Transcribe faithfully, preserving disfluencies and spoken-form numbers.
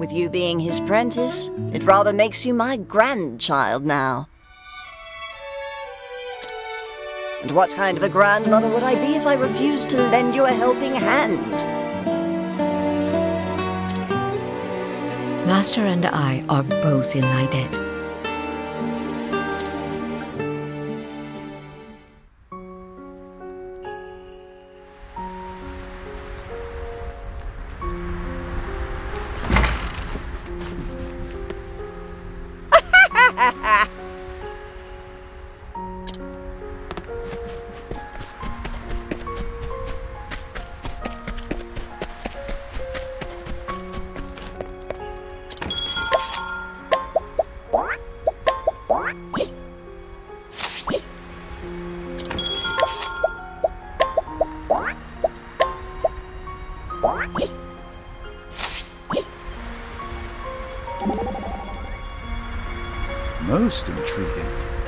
with you being his prentice, it rather makes you my grandchild now. And what kind of a grandmother would I be if I refused to lend you a helping hand? Master and I are both in thy debt. Most intriguing.